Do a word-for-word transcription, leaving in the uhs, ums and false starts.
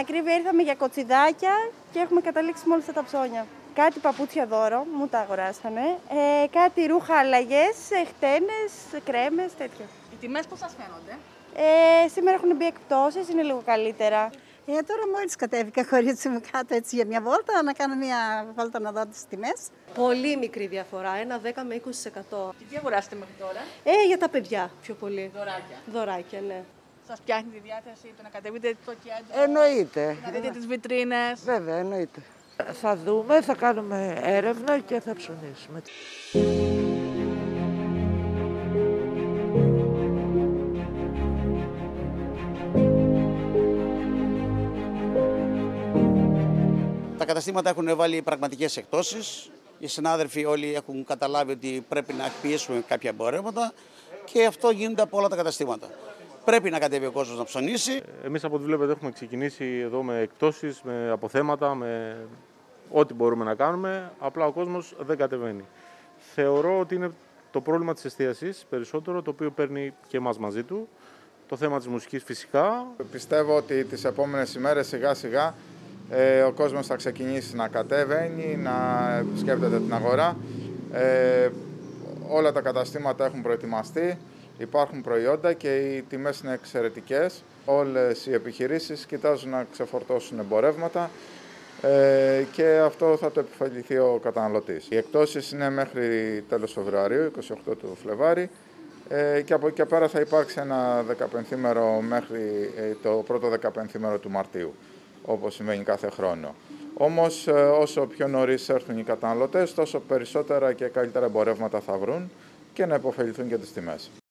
ακρίβεια ήρθαμε για κοτσιδάκια και έχουμε καταλήξει με όλα αυτά τα ψώνια. Κάτι παπούτσια δώρο, μου τα αγοράσανε, ε, κάτι ρούχα αλλαγές, χτένες, κρέμες, τέτοια. Οι τιμές πώς σας φαίνονται? Ε, σήμερα έχουν μπει εκπτώσεις, είναι λίγο καλύτερα. Ε, τώρα μόλις κατέβηκα, κορίτσι μου, κάτω έτσι για μια βόλτα, να κάνω μια βόλτα να δω τις τιμές. Πολύ μικρή διαφορά, ένα δέκα με είκοσι τοις εκατό. Και τι αγοράσετε μέχρι τώρα? Ε, για τα παιδιά πιο πολύ. Δωράκια. Δωράκια, ναι. Σας πιάνει τη διάθεση το να κατεβείτε το κέντρο? Εννοείται. Να δείτε τις βιτρίνες. Βέβαια, εννοείται. Θα δούμε, θα κάνουμε έρευνα και θα ψωνίσουμε. Τα καταστήματα έχουν βάλει πραγματικές εκτόσεις. Οι συνάδελφοι όλοι έχουν καταλάβει ότι πρέπει να πιέσουμε κάποια εμπορεύματα και αυτό γίνεται από όλα τα καταστήματα. Πρέπει να κατέβει ο κόσμος να ψωνίσει. Εμείς από ό,τι βλέπετε έχουμε ξεκινήσει εδώ με εκτόσεις, με αποθέματα, με ό,τι μπορούμε να κάνουμε. Απλά ο κόσμος δεν κατεβαίνει. Θεωρώ ότι είναι το πρόβλημα της εστίασης περισσότερο, το οποίο παίρνει και εμάς μαζί του. Το θέμα της μουσικής φυσικά. Πιστεύω ότι τις επόμενες ημέρες σιγά σιγά ε, ο κόσμος θα ξεκινήσει να κατεβαίνει, να επισκέπτεται την αγορά. Ε, όλα τα καταστήματα έχουν προετοιμαστεί. Υπάρχουν προϊόντα και οι τιμές είναι εξαιρετικές. Όλες οι επιχειρήσεις κοιτάζουν να ξεφορτώσουν εμπορεύματα ε, και αυτό θα το επιφαληθεί ο καταναλωτής. Οι εκτόσεις είναι μέχρι τέλος Φεβρουαρίου, είκοσι οκτώ του Φλεβάρη ε, και από εκεί και πέρα θα υπάρξει ένα δεκαπενθήμερο μέχρι ε, το πρώτο δεκαπενθήμερο του Μαρτίου, όπως συμβαίνει κάθε χρόνο. Όμως ε, όσο πιο νωρίς έρθουν οι καταναλωτές, τόσο περισσότερα και καλύτερα εμπορεύματα θα βρουν και να υποφεληθούν και τις τιμές.